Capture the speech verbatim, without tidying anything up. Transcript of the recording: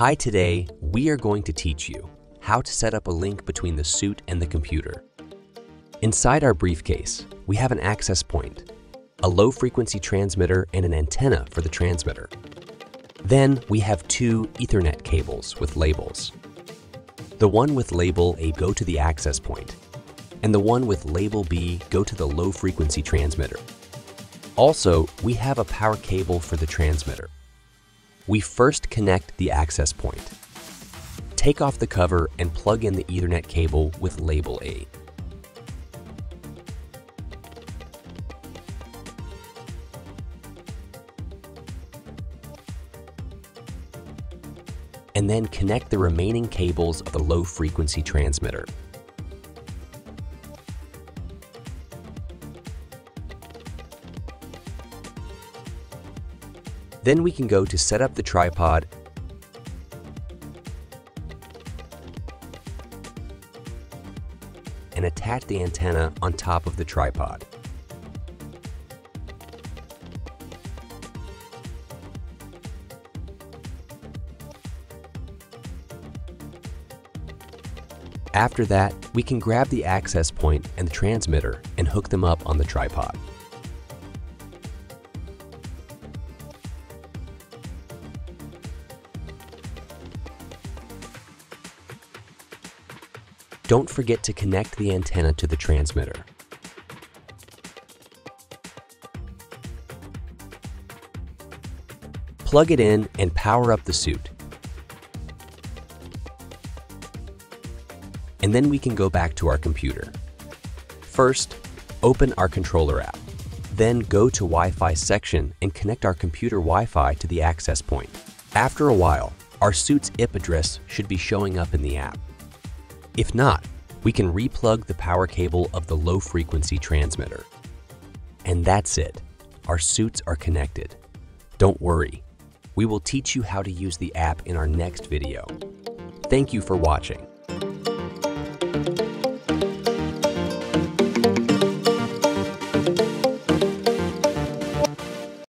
Hi, today we are going to teach you how to set up a link between the suit and the computer. Inside our briefcase, we have an access point, a low-frequency transmitter, and an antenna for the transmitter. Then we have two Ethernet cables with labels. The one with label A go to the access point, and the one with label B go to the low-frequency transmitter. Also, we have a power cable for the transmitter. We first connect the access point. Take off the cover and plug in the Ethernet cable with label A. And then connect the remaining cables of the low-frequency transmitter. Then we can go to set up the tripod and attach the antenna on top of the tripod. After that, we can grab the access point and the transmitter and hook them up on the tripod. Don't forget to connect the antenna to the transmitter. Plug it in and power up the suit. And then we can go back to our computer. First, open our controller app. Then go to Wi-Fi section and connect our computer Wi-Fi to the access point. After a while, our suit's I P address should be showing up in the app. If not, we can replug the power cable of the low-frequency transmitter. And that's it. Our suits are connected. Don't worry. We will teach you how to use the app in our next video. Thank you for watching.